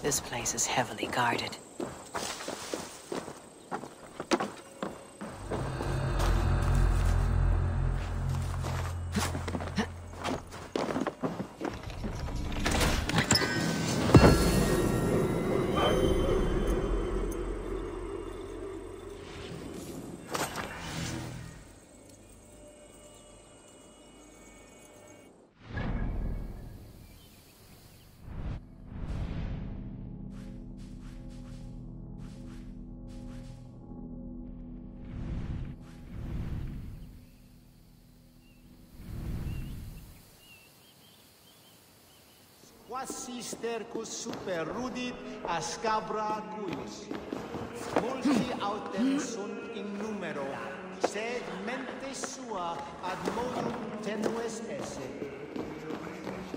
This place is heavily guarded. Quasi stercus super rudit ascabra cuius. Multi autem sunt in numero, sed mente sua ad modum tenues esse.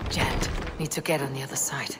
Jet, need to get on the other side.